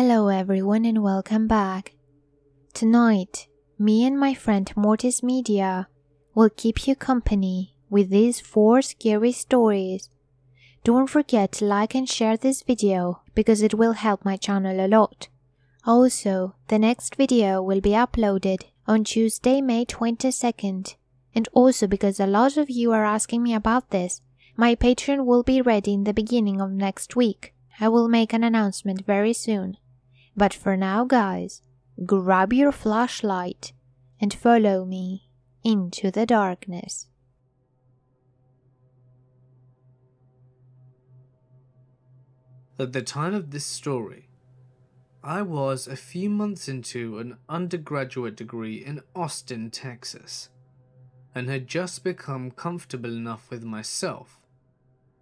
Hello everyone and welcome back. Tonight, me and my friend Mortis Media will keep you company with these 4 scary stories. Don't forget to like and share this video because it will help my channel a lot. Also, the next video will be uploaded on Tuesday, May 22nd. And also because a lot of you are asking me about this, my Patreon will be ready in the beginning of next week. I will make an announcement very soon. But for now, guys, grab your flashlight and follow me into the darkness. At the time of this story, I was a few months into an undergraduate degree in Austin, Texas, and had just become comfortable enough with myself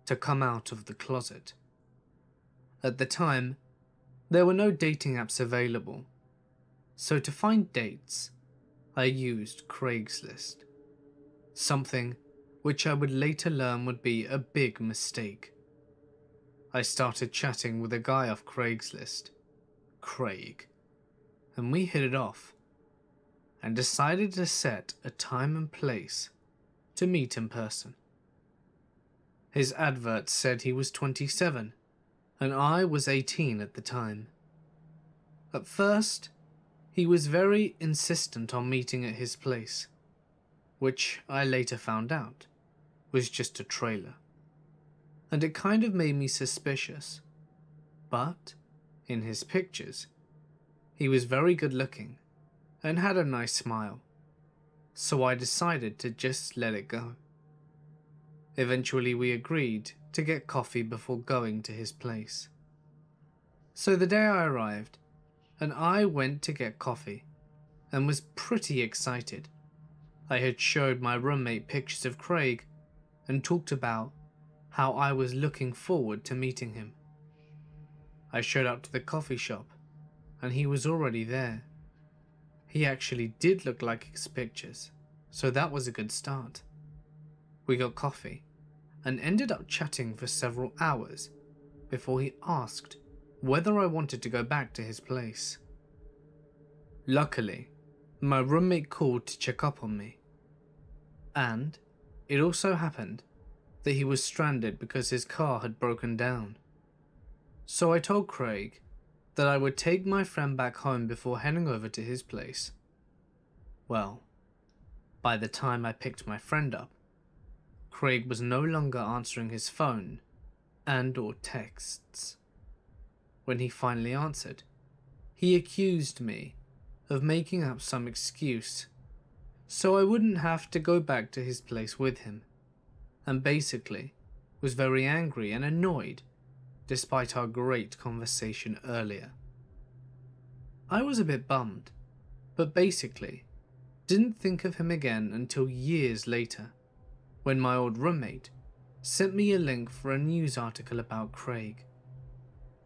to come out of the closet. At the time, there were no dating apps available, so to find dates, I used Craigslist, something which I would later learn would be a big mistake. I started chatting with a guy off Craigslist, Craig, and we hit it off and decided to set a time and place to meet in person. His advert said he was 27. And I was 18 at the time. At first, he was very insistent on meeting at his place, which I later found out was just a trailer, and it kind of made me suspicious. But in his pictures, he was very good looking and had a nice smile, so I decided to just let it go. Eventually, we agreed to get coffee before going to his place. So the day I arrived, and I went to get coffee, and was pretty excited. I had showed my roommate pictures of Craig, and talked about how I was looking forward to meeting him. I showed up to the coffee shop, and he was already there. He actually did look like his pictures, so that was a good start. We got coffee, and ended up chatting for several hours before he asked whether I wanted to go back to his place. Luckily, my roommate called to check up on me, and it also happened that he was stranded because his car had broken down. So I told Craig that I would take my friend back home before heading over to his place. Well, by the time I picked my friend up, Craig was no longer answering his phone and/or texts. When he finally answered, he accused me of making up some excuse so I wouldn't have to go back to his place with him, and basically was very angry and annoyed despite our great conversation earlier. I was a bit bummed, but basically didn't think of him again until years later, when my old roommate sent me a link for a news article about Craig.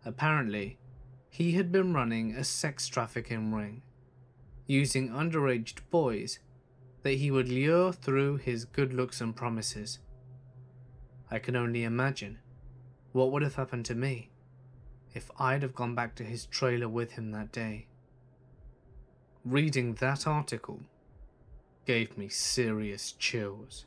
Apparently, he had been running a sex trafficking ring, using underage boys that he would lure through his good looks and promises. I can only imagine what would have happened to me if I'd have gone back to his trailer with him that day. Reading that article gave me serious chills.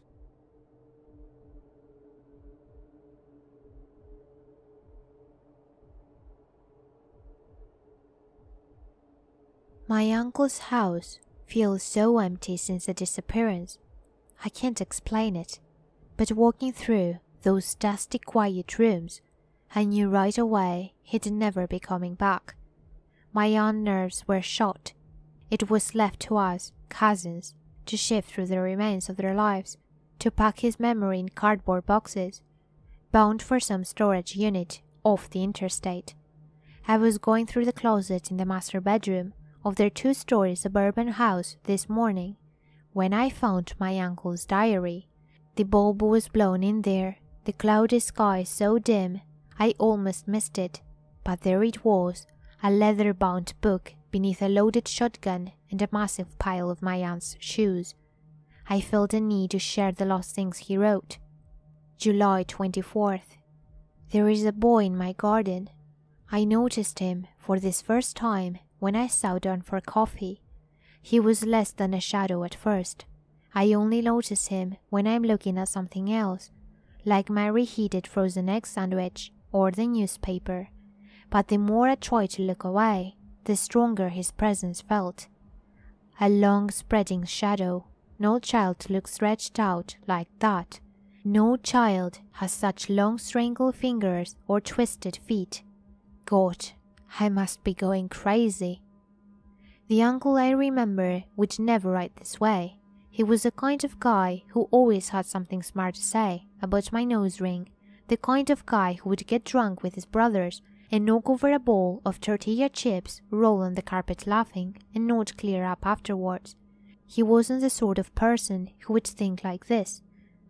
My uncle's house feels so empty since the disappearance. I can't explain it, but walking through those dusty quiet rooms, I knew right away he'd never be coming back. My own nerves were shot. It was left to us, cousins, to sift through the remains of their lives, to pack his memory in cardboard boxes, bound for some storage unit off the interstate. I was going through the closet in the master bedroom of their 2-story suburban house this morning when I found my uncle's diary. The bulb was blown in there, the cloudy sky so dim I almost missed it, but there it was, a leather-bound book beneath a loaded shotgun and a massive pile of my aunt's shoes. I felt a need to share the last things he wrote. July 24th. There is a boy in my garden. I noticed him for this first time when I sat down for coffee. He was less than a shadow at first. I only notice him when I'm looking at something else, like my reheated frozen egg sandwich or the newspaper. But the more I tried to look away, the stronger his presence felt. A long spreading shadow. No child looks stretched out like that. No child has such long strangled fingers or twisted feet. God, I must be going crazy. The uncle I remember would never act this way. He was the kind of guy who always had something smart to say about my nose ring, the kind of guy who would get drunk with his brothers and knock over a bowl of tortilla chips, roll on the carpet laughing, and not clear up afterwards. He wasn't the sort of person who would think like this,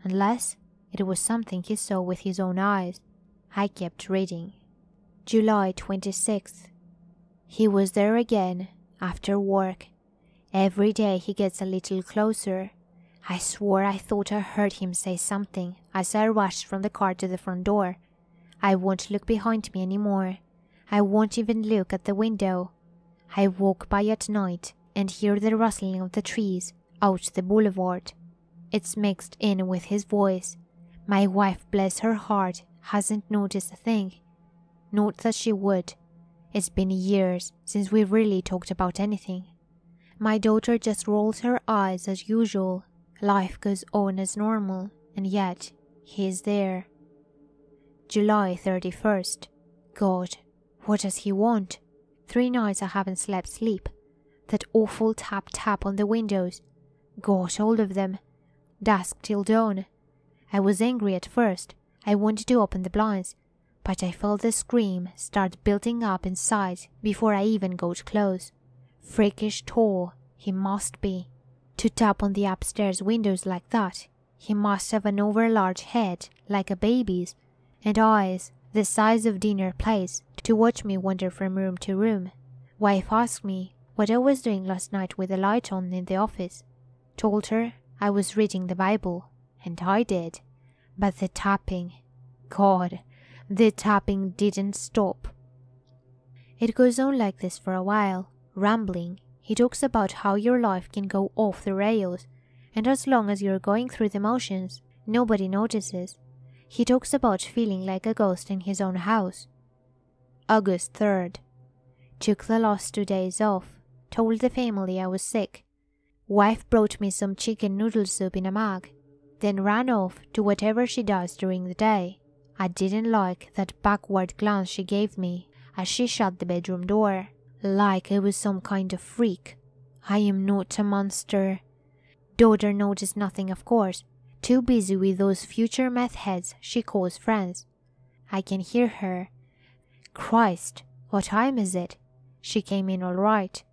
unless it was something he saw with his own eyes. I kept reading. July 26th. He was there again, after work. Every day he gets a little closer. I swore I thought I heard him say something as I rushed from the car to the front door. I won't look behind me anymore. I won't even look at the window. I walk by at night and hear the rustling of the trees out the boulevard. It's mixed in with his voice. My wife, bless her heart, hasn't noticed a thing. Not that she would. It's been years since we really talked about anything. My daughter just rolls her eyes as usual. Life goes on as normal, and yet he is there. July 31st. God, what does he want? 3 nights I haven't slept. That awful tap on the windows. Got all of them. Dusk till dawn. I was angry at first. I wanted to open the blinds, but I felt the scream start building up inside before I even got close. Freakish tall he must be. To tap on the upstairs windows like that, he must have an overlarge head like a baby's, and eyes the size of dinner plates to watch me wander from room to room. Wife asked me what I was doing last night with the light on in the office. Told her I was reading the Bible, and I did. But the tapping, God, the tapping didn't stop. It goes on like this for a while, rambling. He talks about how your life can go off the rails, and as long as you're going through the motions, nobody notices. He talks about feeling like a ghost in his own house. August 3rd. Took the last 2 days off. Told the family I was sick. Wife brought me some chicken noodle soup in a mug, then ran off to whatever she does during the day. I didn't like that backward glance she gave me as she shut the bedroom door, like I was some kind of freak. I am not a monster. Daughter noticed nothing, of course, too busy with those future meth heads she calls friends. I can hear her. Christ, what time is it? She came in all right.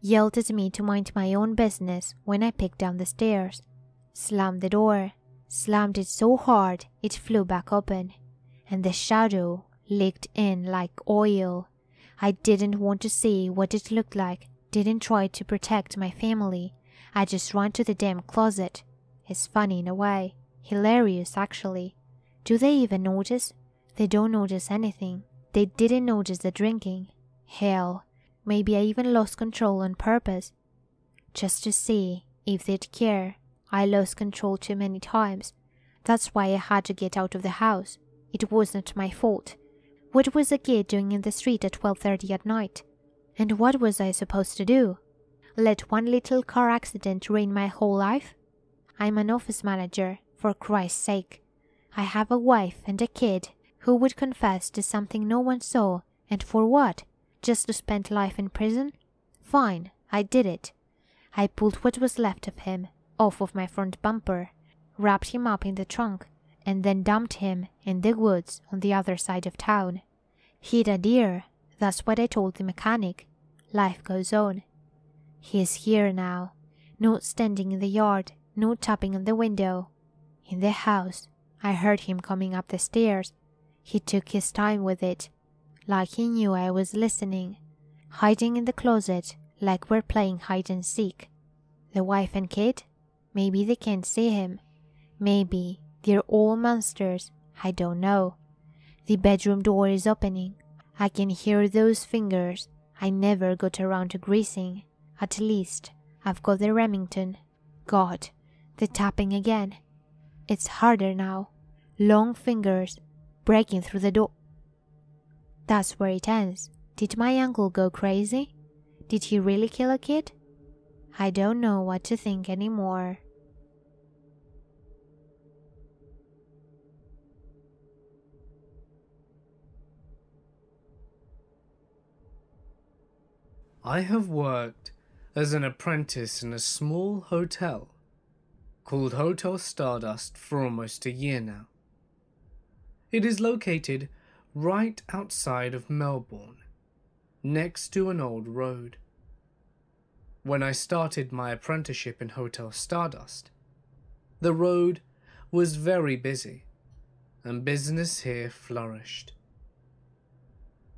Yelled at me to mind my own business when I picked down the stairs. Slammed the door. Slammed it so hard it flew back open. And the shadow leaked in like oil. I didn't want to see what it looked like. Didn't try to protect my family. I just ran to the damn closet. It's funny in a way. Hilarious, actually. Do they even notice? They don't notice anything. They didn't notice the drinking. Hell, maybe I even lost control on purpose. Just to see if they'd care. I lost control too many times. That's why I had to get out of the house. It wasn't my fault. What was a kid doing in the street at 12:30 at night? And what was I supposed to do? Let one little car accident ruin my whole life? I'm an office manager, for Christ's sake. I have a wife and a kid who would confess to something no one saw, and for what? Just to spend life in prison? Fine, I did it. I pulled what was left of him off of my front bumper, wrapped him up in the trunk, and then dumped him in the woods on the other side of town. Hit a deer, that's what I told the mechanic. Life goes on. He is here now, not standing in the yard, not tapping on the window. In the house, I heard him coming up the stairs. He took his time with it, like he knew I was listening, hiding in the closet like we're playing hide and seek. The wife and kid? Maybe they can't see him. Maybe they're all monsters, I don't know. The bedroom door is opening. I can hear those fingers I never got around to greasing. At least I've got the Remington. God, the tapping again. It's harder now. Long fingers breaking through the door. That's where it ends. Did my uncle go crazy? Did he really kill a kid? I don't know what to think anymore. I have worked as an apprentice in a small hotel called Hotel Stardust for almost a year now. It is located right outside of Melbourne, next to an old road. When I started my apprenticeship in Hotel Stardust, the road was very busy and business here flourished.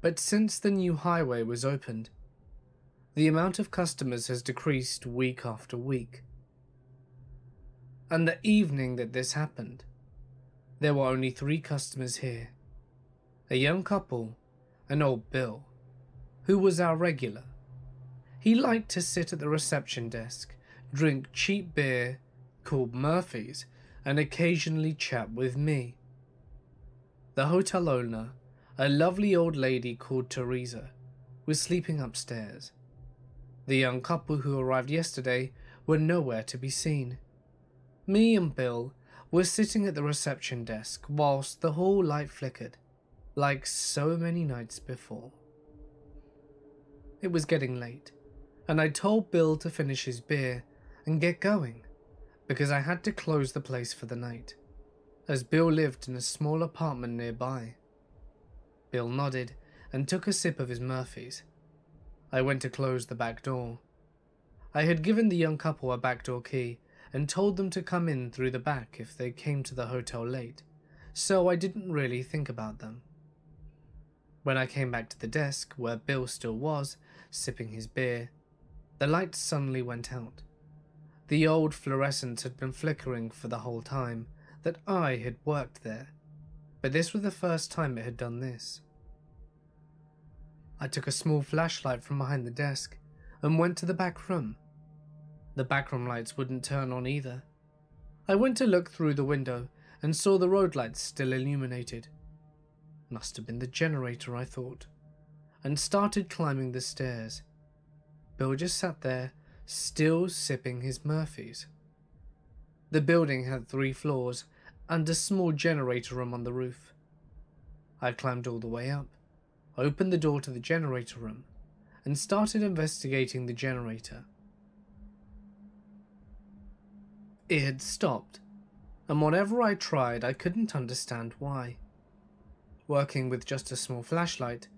But since the new highway was opened, the amount of customers has decreased week after week. And the evening that this happened, there were only 3 customers here, a young couple and old Bill, who was our regular. He liked to sit at the reception desk, drink cheap beer called Murphy's, and occasionally chat with me. The hotel owner, a lovely old lady called Teresa, was sleeping upstairs. The young couple who arrived yesterday were nowhere to be seen. Me and Bill were sitting at the reception desk whilst the hall light flickered, like so many nights before. It was getting late, and I told Bill to finish his beer and get going, because I had to close the place for the night, as Bill lived in a small apartment nearby. Bill nodded and took a sip of his Murphy's. I went to close the back door. I had given the young couple a backdoor key and told them to come in through the back if they came to the hotel late, so I didn't really think about them. When I came back to the desk where Bill still was, sipping his beer, the lights suddenly went out. The old fluorescent had been flickering for the whole time that I had worked there, but this was the first time it had done this. I took a small flashlight from behind the desk and went to the back room. The back room lights wouldn't turn on either. I went to look through the window and saw the road lights still illuminated. Must have been the generator, I thought, and started climbing the stairs. Bill just sat there, still sipping his Murphy's. The building had 3 floors and a small generator room on the roof. I climbed all the way up, opened the door to the generator room and started investigating the generator. It had stopped, and whatever I tried, I couldn't understand why. Working with just a small flashlight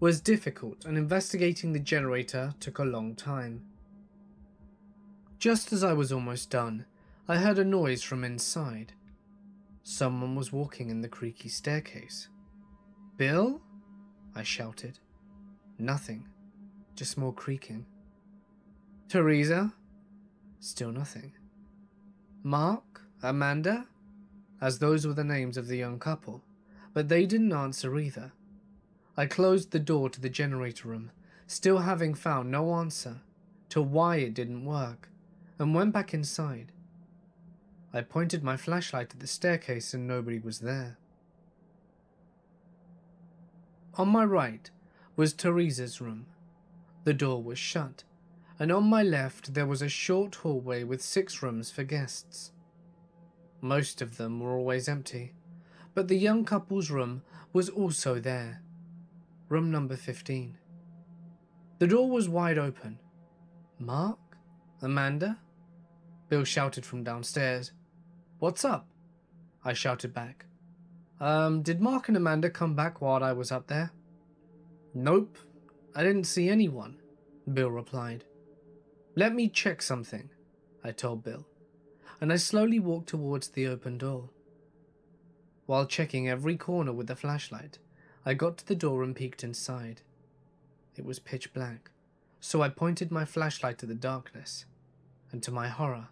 was difficult, and investigating the generator took a long time. Just as I was almost done, I heard a noise from inside. Someone was walking in the creaky staircase. "Bill?" I shouted. Nothing, just more creaking. "Teresa?" Still nothing. "Mark? Amanda?" As those were the names of the young couple, but they didn't answer either. I closed the door to the generator room, still having found no answer to why it didn't work, and went back inside. I pointed my flashlight at the staircase and nobody was there. On my right was Teresa's room. The door was shut, and on my left there was a short hallway with 6 rooms for guests. Most of them were always empty, but the young couple's room was also there, room number 15. The door was wide open. "Mark? Amanda?" Bill shouted from downstairs. "What's up?" I shouted back. Did Mark and Amanda come back while I was up there?" "Nope, I didn't see anyone," Bill replied. "Let me check something," I told Bill, and I slowly walked towards the open door. While checking every corner with the flashlight, I got to the door and peeked inside. It was pitch black, so I pointed my flashlight at the darkness, and to my horror,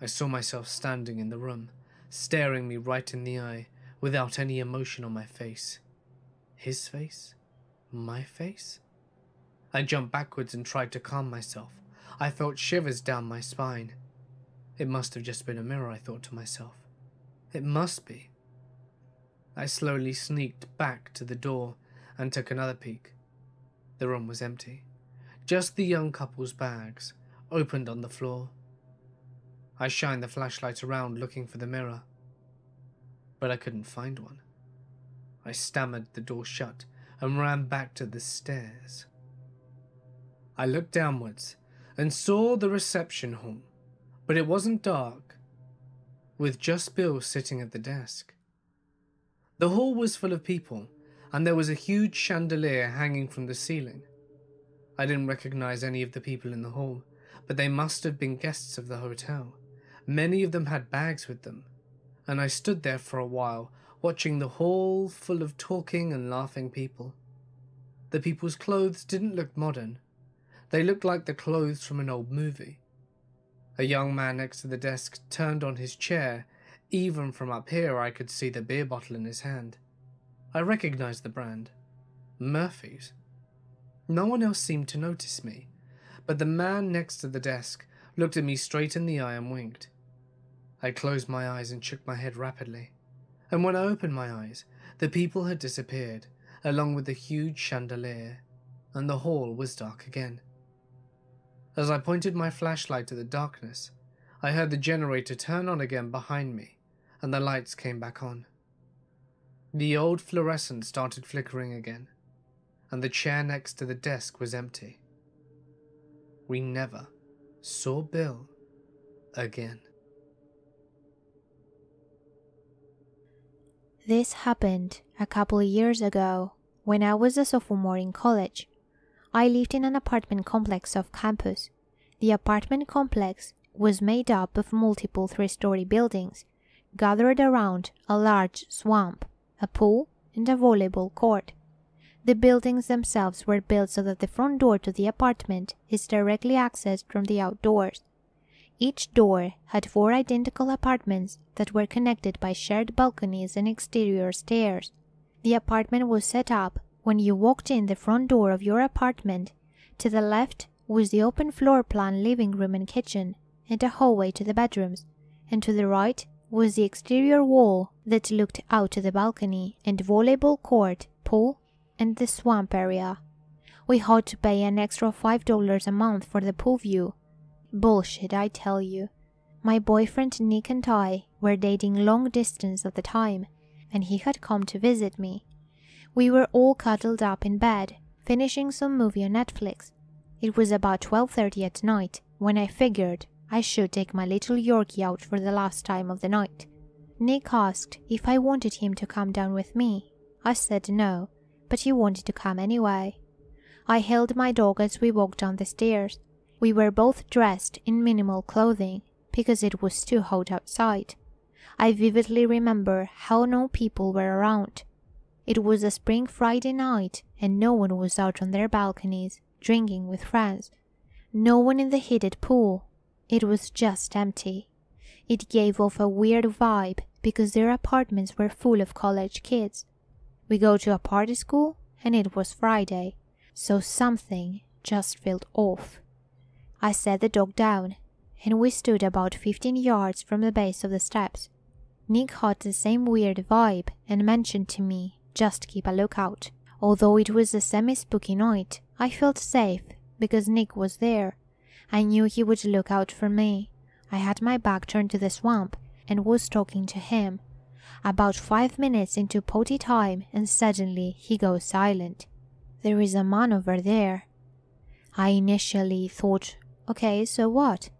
I saw myself standing in the room, staring me right in the eye, without any emotion on my face. His face? My face? I jumped backwards and tried to calm myself. I felt shivers down my spine. It must have just been a mirror, I thought to myself. It must be. I slowly sneaked back to the door and took another peek. The room was empty. Just the young couple's bags, opened on the floor. I shined the flashlight around looking for the mirror, but I couldn't find one. I stammered the door shut and ran back to the stairs. I looked downwards and saw the reception hall, but it wasn't dark, with just Bill sitting at the desk. The hall was full of people, and there was a huge chandelier hanging from the ceiling. I didn't recognize any of the people in the hall, but they must have been guests of the hotel. Many of them had bags with them, and I stood there for a while, watching the hall full of talking and laughing people. The people's clothes didn't look modern. They looked like the clothes from an old movie. A young man next to the desk turned on his chair. Even from up here, I could see the beer bottle in his hand. I recognized the brand, Murphy's. No one else seemed to notice me, but the man next to the desk looked at me straight in the eye and winked. I closed my eyes and shook my head rapidly, and when I opened my eyes, the people had disappeared, along with the huge chandelier, and the hall was dark again. As I pointed my flashlight at the darkness, I heard the generator turn on again behind me, and the lights came back on. The old fluorescent started flickering again, and the chair next to the desk was empty. We never saw Bill again. This happened a couple of years ago, when I was a sophomore in college. I lived in an apartment complex off campus. The apartment complex was made up of multiple three-story buildings, gathered around a large swamp, a pool, and a volleyball court. The buildings themselves were built so that the front door to the apartment is directly accessed from the outdoors. Each door had four identical apartments that were connected by shared balconies and exterior stairs. The apartment was set up when you walked in the front door of your apartment. To the left was the open floor plan living room and kitchen, and a hallway to the bedrooms, and to the right was the exterior wall that looked out to the balcony and volleyball court, pool, and the swamp area. We had to pay an extra $5 a month for the pool view. Bullshit, I tell you. My boyfriend Nick and I were dating long distance at the time, and he had come to visit me. We were all cuddled up in bed, finishing some movie on Netflix. It was about 12:30 at night when I figured I should take my little Yorkie out for the last time of the night. Nick asked if I wanted him to come down with me. I said no, but he wanted to come anyway. I held my dog as we walked down the stairs. We were both dressed in minimal clothing because it was too hot outside. I vividly remember how no people were around. It was a spring Friday night and no one was out on their balconies, drinking with friends. No one in the heated pool. It was just empty. It gave off a weird vibe because their apartments were full of college kids. We go to a party school and it was Friday, so something just felt off. I set the dog down and we stood about 15 yards from the base of the steps. Nick had the same weird vibe and mentioned to me just keep a lookout. Although it was a semi-spooky night, I felt safe because Nick was there. I knew he would look out for me. I had my back turned to the swamp and was talking to him. About 5 minutes into potty time and suddenly he goes silent. There is a man over there. I initially thought, okay, so what?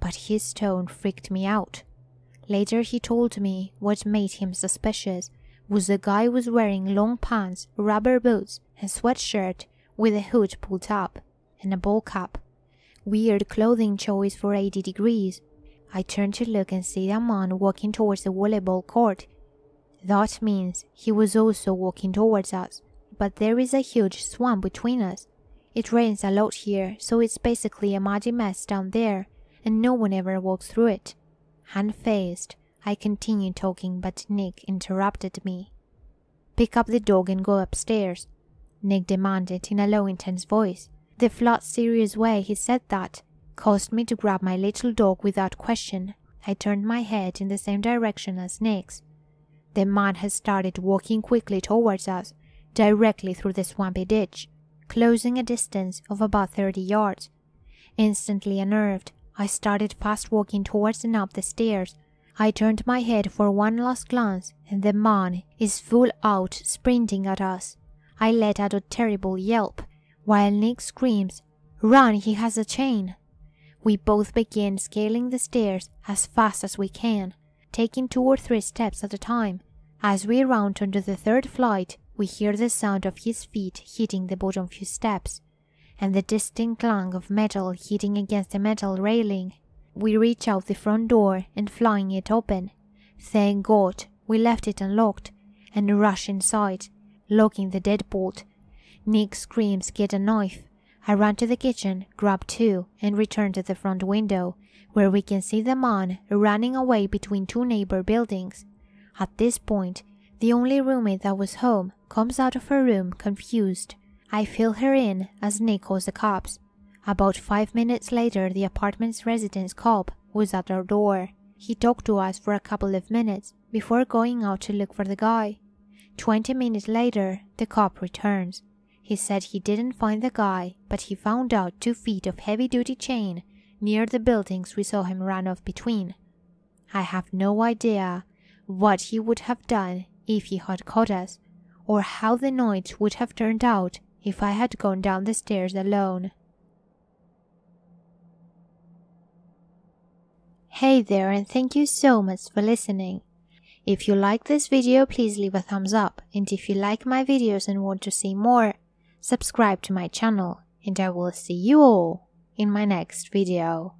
But his tone freaked me out. Later he told me what made him suspicious was the guy was wearing long pants, rubber boots and sweatshirt with a hood pulled up and a ball cap. Weird clothing choice for 80 degrees. I turned to look and see a man walking towards the volleyball court. That means he was also walking towards us, but there is a huge swamp between us. It rains a lot here, so it's basically a muddy mess down there, and no one ever walks through it. Unfazed, I continued talking, but Nick interrupted me. Pick up the dog and go upstairs. Nick demanded in a low, intense voice. The flat, serious way he said that caused me to grab my little dog without question. I turned my head in the same direction as Nick's. The man had started walking quickly towards us, directly through the swampy ditch, closing a distance of about 30 yards. Instantly unnerved, I started fast walking towards and up the stairs. I turned my head for one last glance, and the man is full out sprinting at us. I let out a terrible yelp, while Nick screams, "Run, he has a chain!" We both begin scaling the stairs as fast as we can, taking 2 or 3 steps at a time. As we round onto the third flight, we hear the sound of his feet hitting the bottom few steps, and the distinct clang of metal hitting against the metal railing. We reach out the front door and fling it open. Thank God we left it unlocked, and rush inside, locking the deadbolt. Nick screams, "Get a knife!" I run to the kitchen, grab 2, and return to the front window, where we can see the man running away between 2 neighbor buildings. At this point, the only roommate that was home comes out of her room confused. I fill her in as Nick calls the cops. About 5 minutes later, the apartment's residence cop was at our door. He talked to us for a couple of minutes before going out to look for the guy. 20 minutes later, the cop returns. He said he didn't find the guy, but he found out 2 feet of heavy-duty chain near the buildings we saw him run off between. I have no idea what he would have done if he had caught us, or how the night would have turned out if I had gone down the stairs alone. Hey there, and thank you so much for listening. If you like this video, please leave a thumbs up, and if you like my videos and want to see more, subscribe to my channel, and I will see you all in my next video.